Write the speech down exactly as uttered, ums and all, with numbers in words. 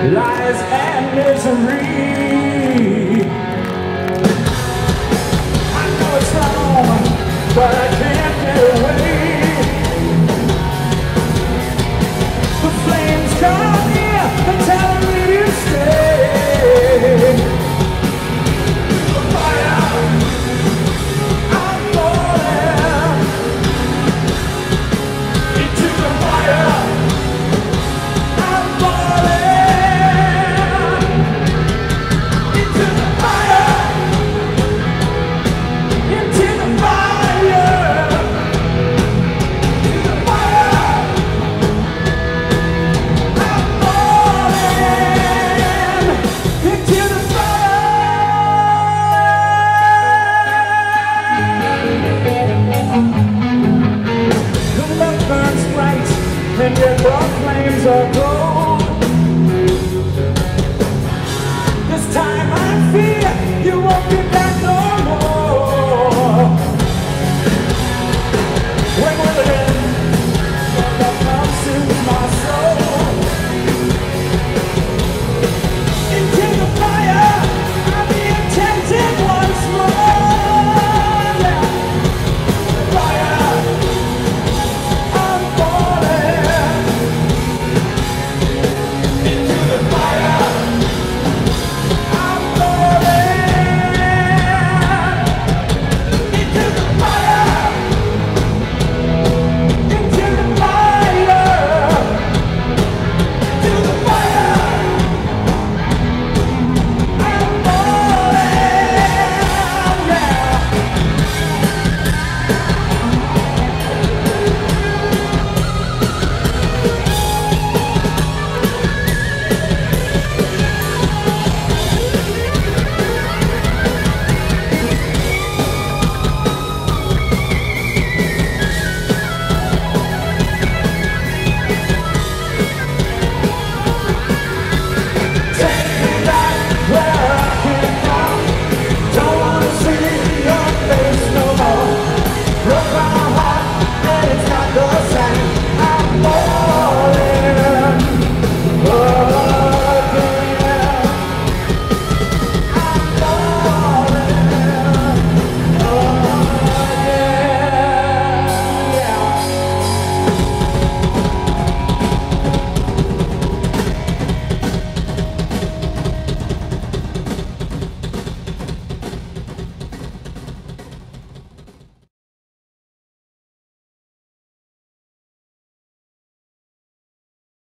Lies and misery.